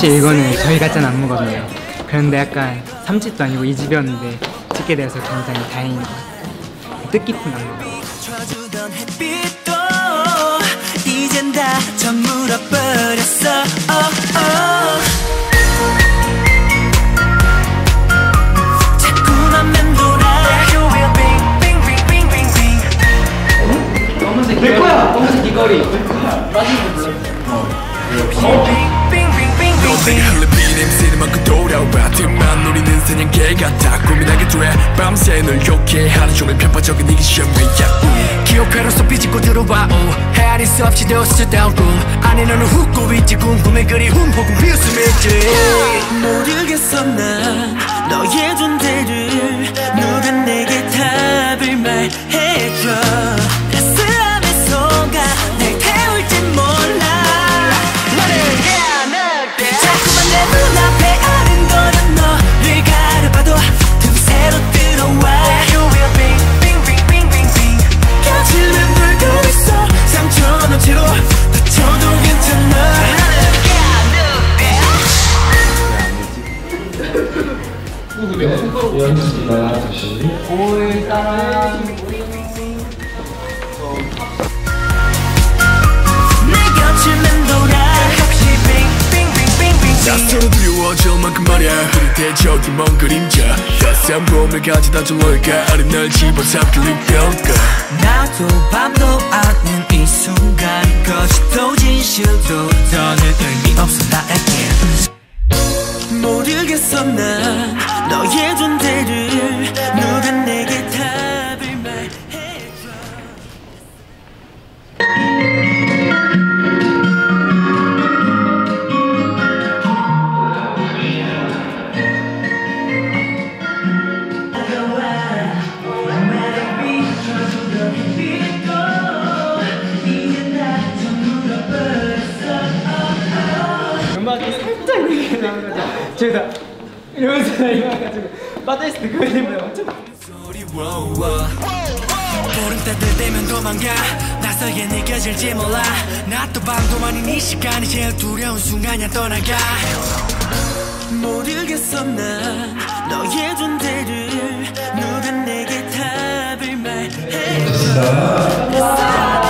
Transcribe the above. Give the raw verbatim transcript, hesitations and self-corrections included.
사실 이거는 저희 같진 안무거든요. 그런데 약간 삼집도 아니고 이집이었는데 찍게 돼서 굉장히 다행인 것 같아요. 뜻깊은 안무. 이젠 다 저물어버렸어. 자꾸만 맴돌아. 검은색 내 거야. 검은색 귀걸이. 내 거야. 맞은 거 몰라. 내게 흘린 비 냄새만큼 돌아와 틈만 노리는 사냥개 같아 고민하게 돼 밤새 널 욕해 하루 종일 편파적인 이게 시험이야 기억회로서 삐집고 들어와 헤아릴 수 없이 되어 sit down room 안에 너는 웃고 있지 궁금해 그리움 혹은 비웃음일지 모르겠어 난 너의 존재를 누가 내게 답을 말해줘 낯설어 두려워질 만큼 말야 그때 저기 먼 그림자 따스한 봄을 가져다 줄까 아린 날 집어삼킬린 걸까 나도 밤도 아닌 이 순간 거짓도 진실도 더는 의미 없어 나에겐 모르겠어 난 너의 존재를 누가 내게 답을 말해줘 제가 이러면서 일어나가지고 빠져있을 때 그걸 입어요. 엄청 보름 따뜻 되면 도망가 낯설게 느껴질지 몰라 낮도 밤도 아닌 이 시간이 제일 두려운 순간이야 떠나가 모르겠어 난 너의 존재를 누가 내게 답을 말해